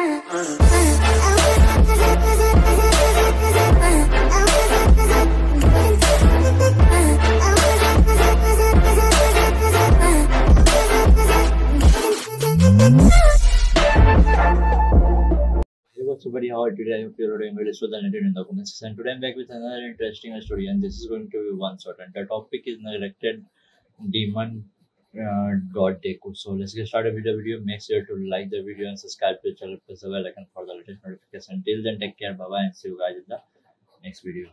Everybody, how are you today? I hope you are doing well. It's well done in the comments. And today I'm back with another interesting story, and this is going to be one shot. And the topic is neglected demon .deco. So let's get started with the video. Make sure to like the video and subscribe to the channel, press the bell icon for the latest notification. Till then, take care, bye bye, and see you guys in the next video.